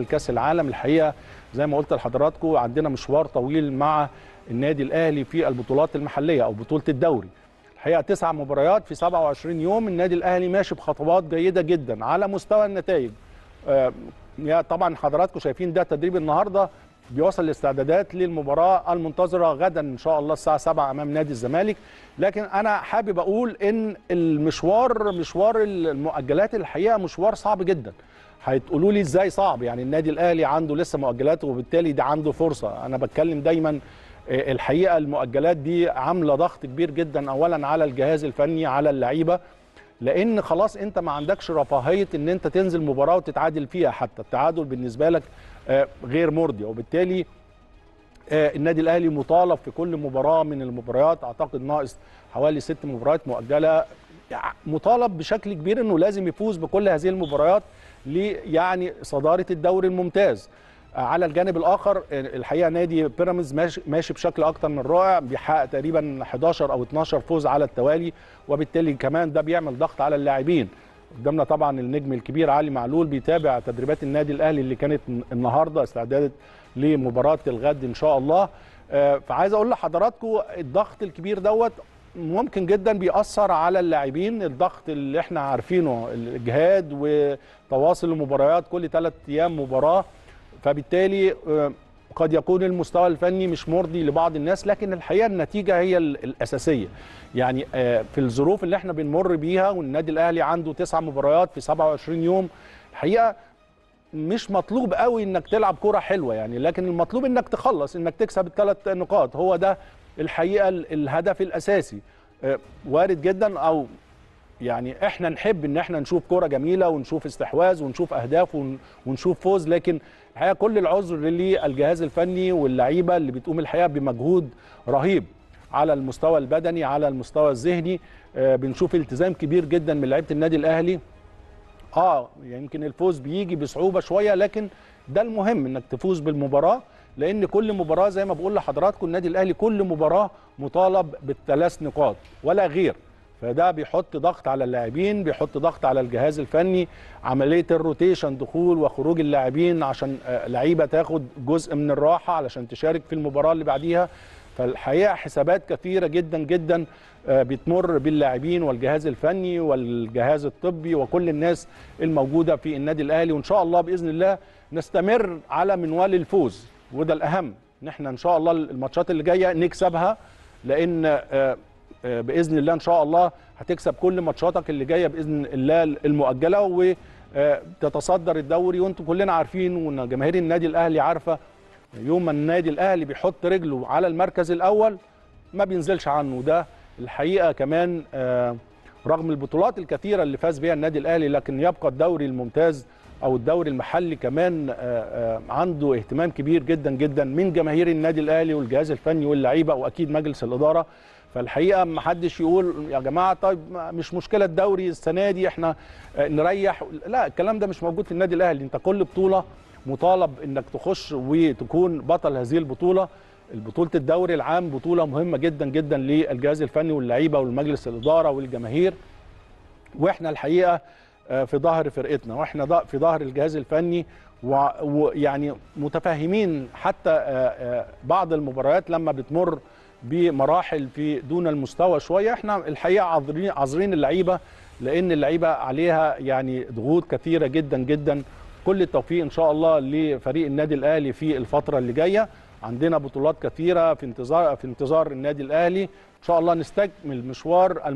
دخل كاس العالم. الحقيقه زي ما قلت لحضراتكم عندنا مشوار طويل مع النادي الاهلي في البطولات المحليه او بطوله الدوري. الحقيقه 9 مباريات في 27 يوم. النادي الاهلي ماشي بخطوات جيده جدا على مستوى النتائج. طبعا حضراتكم شايفين ده تدريب النهارده بيوصل الاستعدادات للمباراه المنتظره غدا ان شاء الله الساعه 7 امام نادي الزمالك. لكن انا حابب اقول ان مشوار المؤجلات الحقيقه مشوار صعب جدا. هتقولوا لي ازاي صعب؟ يعني النادي الاهلي عنده لسه مؤجلات وبالتالي ده عنده فرصه. انا بتكلم دايما الحقيقه المؤجلات دي عامله ضغط كبير جدا، اولا على الجهاز الفني على اللعيبه، لان خلاص انت ما عندكش رفاهيه ان انت تنزل مباراه وتتعادل فيها. حتى التعادل بالنسبه لك غير مرضي، وبالتالي النادي الاهلي مطالب في كل مباراه من المباريات، اعتقد ناقص حوالي 6 مباريات مؤجله، مطالب بشكل كبير انه لازم يفوز بكل هذه المباريات يعني صداره الدوري الممتاز. على الجانب الاخر الحقيقه نادي بيراميدز ماشي بشكل اكتر من رائع، بيحقق تقريبا 11 او 12 فوز على التوالي، وبالتالي كمان ده بيعمل ضغط على اللاعبين. قدامنا طبعا النجم الكبير علي معلول بيتابع تدريبات النادي الاهلي اللي كانت النهارده استعداد لمباراه الغد ان شاء الله. فعايز اقول لحضراتكم الضغط الكبير دوت ممكن جدا بيأثر على اللاعبين. الضغط اللي احنا عارفينه، الاجهاد وتواصل المباريات كل 3 ايام مباراه، فبالتالي قد يكون المستوى الفني مش مرضي لبعض الناس، لكن الحقيقه النتيجه هي الاساسيه. يعني في الظروف اللي احنا بنمر بيها والنادي الاهلي عنده 9 مباريات في 27 يوم، الحقيقه مش مطلوب قوي انك تلعب كره حلوه يعني، لكن المطلوب انك تخلص، انك تكسب ال3 نقاط. هو ده الحقيقه الهدف الاساسي. وارد جدا او يعني احنا نحب ان احنا نشوف كرة جميلة ونشوف استحواذ ونشوف اهداف ونشوف فوز، لكن الحقيقة كل العذر للجهاز الفني واللعيبة اللي بتقوم الحقيقة بمجهود رهيب على المستوى البدني على المستوى الذهني. بنشوف التزام كبير جدا من لعيبة النادي الاهلي. يمكن الفوز بيجي بصعوبة شوية، لكن ده المهم انك تفوز بالمباراة، لان كل مباراة زي ما بقول لحضراتكم النادي الاهلي كل مباراة مطالب ب3 نقاط ولا غير. فده بيحط ضغط على اللاعبين، بيحط ضغط على الجهاز الفني، عملية الروتيشن دخول وخروج اللاعبين عشان لعيبة تاخد جزء من الراحة علشان تشارك في المباراة اللي بعديها. فالحقيقة حسابات كثيرة جدا جدا بتمر باللاعبين والجهاز الفني والجهاز الطبي وكل الناس الموجودة في النادي الأهلي. وإن شاء الله بإذن الله نستمر على منوال الفوز، وده الأهم إن احنا إن شاء الله الماتشات اللي جاية نكسبها، لأن باذن الله ان شاء الله هتكسب كل ماتشاتك اللي جايه باذن الله المؤجله وتتصدر الدوري. وانتم كلنا عارفين وان جماهير النادي الاهلي عارفه يوم ما النادي الاهلي بيحط رجله على المركز الاول ما بينزلش عنه. ده الحقيقه كمان رغم البطولات الكثيره اللي فاز بيها النادي الاهلي، لكن يبقى الدوري الممتاز او الدوري المحلي كمان عنده اهتمام كبير جدا جدا من جماهير النادي الاهلي والجهاز الفني واللعيبه واكيد مجلس الاداره. فالحقيقه ما حدش يقول يا جماعه طيب مش مشكله الدوري السنه دي احنا نريح، لا، الكلام ده مش موجود في النادي الاهلي. انت كل بطوله مطالب انك تخش وتكون بطل هذه البطوله. البطوله الدوري العام بطوله مهمه جدا جدا للجهاز الفني واللعيبه والمجلس الاداره والجماهير، واحنا الحقيقه في ظهر فرقتنا واحنا في ظهر الجهاز الفني، ويعني متفاهمين حتى بعض المباريات لما بتمر بمراحل في دون المستوى شويه. احنا الحقيقه عذرين اللعيبه، لان اللعيبه عليها يعني ضغوط كثيره جدا جدا. كل التوفيق ان شاء الله لفريق النادي الاهلي في الفتره اللي جايه. عندنا بطولات كثيره في انتظار النادي الاهلي. ان شاء الله نستكمل مشوار